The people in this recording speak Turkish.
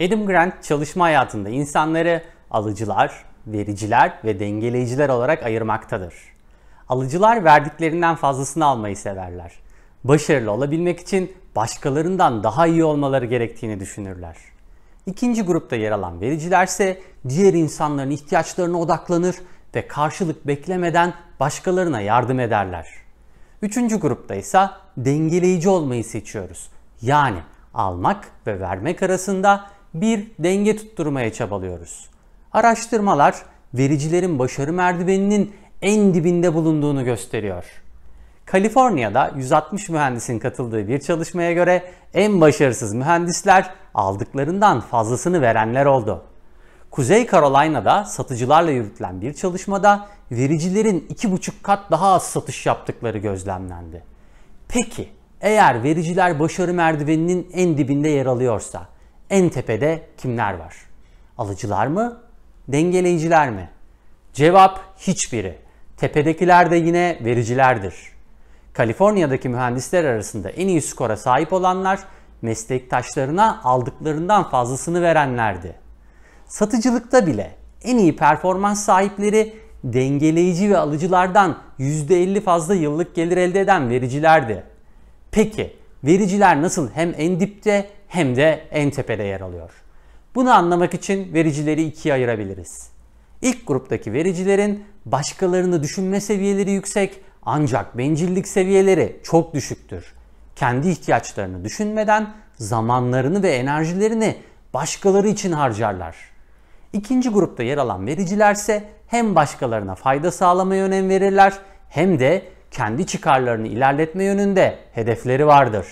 Adam Grant çalışma hayatında insanları alıcılar, vericiler ve dengeleyiciler olarak ayırmaktadır. Alıcılar verdiklerinden fazlasını almayı severler. Başarılı olabilmek için başkalarından daha iyi olmaları gerektiğini düşünürler. İkinci grupta yer alan vericilerse diğer insanların ihtiyaçlarına odaklanır ve karşılık beklemeden başkalarına yardım ederler. Üçüncü grupta ise dengeleyici olmayı seçiyoruz. Yani almak ve vermek arasında bir denge tutturmaya çabalıyoruz. Araştırmalar vericilerin başarı merdiveninin en dibinde bulunduğunu gösteriyor. Kaliforniya'da 160 mühendisin katıldığı bir çalışmaya göre en başarısız mühendisler aldıklarından fazlasını verenler oldu. Kuzey Carolina'da satıcılarla yürütülen bir çalışmada vericilerin 2,5 kat daha az satış yaptıkları gözlemlendi. Peki eğer vericiler başarı merdiveninin en dibinde yer alıyorsa en tepede kimler var? Alıcılar mı? Dengeleyiciler mi? Cevap hiçbiri. Tepedekiler de yine vericilerdir. Kaliforniya'daki mühendisler arasında en iyi skora sahip olanlar meslektaşlarına aldıklarından fazlasını verenlerdi. Satıcılıkta bile en iyi performans sahipleri dengeleyici ve alıcılardan %50 fazla yıllık gelir elde eden vericilerdi. Peki vericiler nasıl hem en dipte hem de en tepede yer alıyor? Bunu anlamak için vericileri ikiye ayırabiliriz. İlk gruptaki vericilerin başkalarını düşünme seviyeleri yüksek ancak bencillik seviyeleri çok düşüktür. Kendi ihtiyaçlarını düşünmeden zamanlarını ve enerjilerini başkaları için harcarlar. İkinci grupta yer alan vericilerse hem başkalarına fayda sağlamaya önem verirler hem de kendi çıkarlarını ilerletme yönünde hedefleri vardır.